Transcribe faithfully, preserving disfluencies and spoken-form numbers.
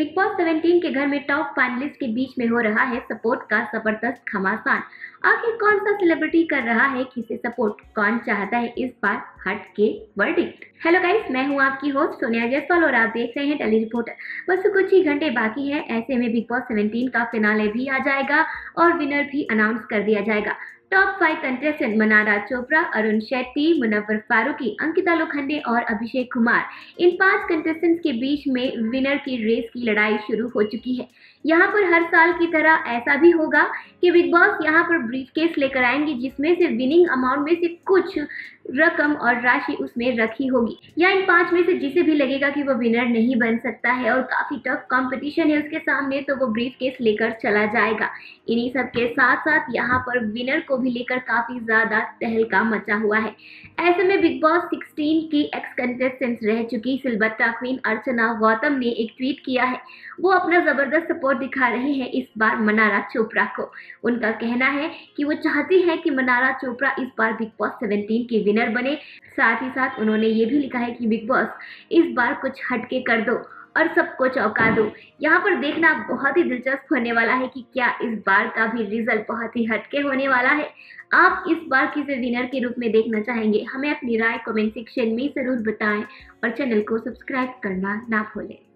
Big boss सत्रह के घर में टॉप फाइनलिस्ट के बीच में हो रहा है सपोर्ट का जबरदस्त घमासान। आखिर कौन सा सेलिब्रिटी कर रहा है किसे सपोर्ट, कौन चाहता है इस बार हट के वर्डिक्ट। हेलो गाइस, मैं हूं आपकी होस्ट सोनिया जायसवाल और आप देख रहे हैं टेली रिपोर्टर। बस कुछ ही घंटे बाकी है, ऐसे में बिग बॉस सत्रह का फिनाले भी आ जाएगा और विनर भी अनाउंस कर दिया जाएगा। Top five contestant Mannara Chopra, Arun Shetty, Munawar Faruqui, Ankita Lokhande और अभिषेक कुमार, इन पांच कंटेस्टेंट्स के बीच में विनर की रेस की लड़ाई शुरू हो चुकी है। यहाँ पर हर साल की तरह ऐसा भी होगा कि बिग बॉस यहाँ पर ब्रीफकेस लेकर आएंगे जिसमें से विनिंग अमाउंट में से कुछ रकम और राशि उसमें रखी होगी, या इन पांच में से जिसे भी लगेगा कि वो विनर नहीं बन सकता है और काफी टफ कंपटीशन है उसके सामने, तो वो ब्रीफकेस लेकर चला जाएगा। इन्हीं सब के साथ साथ यहाँ पर विनर को भी लेकर काफी ज्यादा तहलका मचा हुआ है। ऐसे में बिग बॉस सोलह की एक्स कंटेस्टेंट रह चुकी सिलबट अर्चना गौतम ने एक ट्वीट किया है। वो अपना जबरदस्त सपोर्ट दिखा रहे हैं इस बार मन्नारा चोपड़ा को। उनका कहना है कि वो चाहती हैं कि मन्नारा चोपड़ा इस बार बिग बॉस सत्रह की विनर बने। साथ ही साथ उन्होंने ये भी लिखा है कि बिग बॉस इस बार कुछ हटके कर दो और सबको चौंका दो। यहाँ पर देखना बहुत ही दिलचस्प होने वाला है कि क्या इस बार का भी रिजल्ट बहुत ही हटके होने वाला है। आप इस बार किसे विनर के रूप में देखना चाहेंगे, हमें अपनी राय कमेंट सेक्शन में जरूर बताएं और चैनल को सब्सक्राइब करना ना भूलें।